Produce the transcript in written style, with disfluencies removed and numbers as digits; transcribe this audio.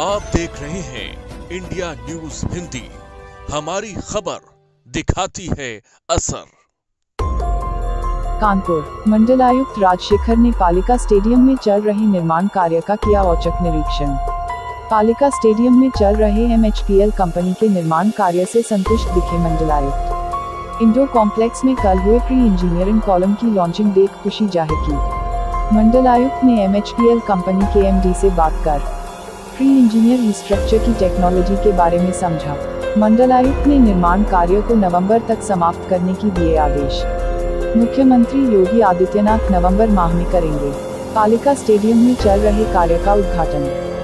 आप देख रहे हैं इंडिया न्यूज हिंदी, हमारी खबर दिखाती है असर। कानपुर मंडलायुक्त राजशेखर ने पालिका स्टेडियम में चल रहे निर्माण कार्य का किया औचक निरीक्षण। पालिका स्टेडियम में चल रहे एमएचपीएल कंपनी के निर्माण कार्य से संतुष्ट दिखे मंडलायुक्त। इंडोर कॉम्प्लेक्स में कल हुए प्री इंजीनियरिंग कॉलम की लॉन्चिंग देख खुशी जाहिर की। मंडलायुक्त ने एमएचपीएल कंपनी के एमडी से बात कर प्री इंजीनियर स्ट्रक्चर की टेक्नोलॉजी के बारे में समझा। मंडलायुक्त ने निर्माण कार्य को नवम्बर तक समाप्त करने की दिए आदेश। मुख्यमंत्री योगी आदित्यनाथ नवम्बर माह में करेंगे पालिका स्टेडियम में चल रहे कार्य का उद्घाटन।